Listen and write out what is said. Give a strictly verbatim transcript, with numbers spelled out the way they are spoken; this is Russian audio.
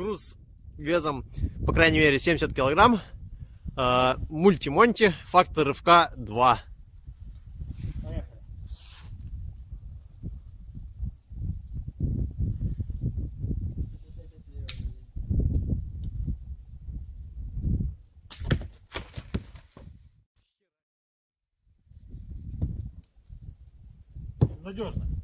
груз весом, по крайней мере, семьдесят килограмм, мульти-монти, фактор рывка два. Надежно.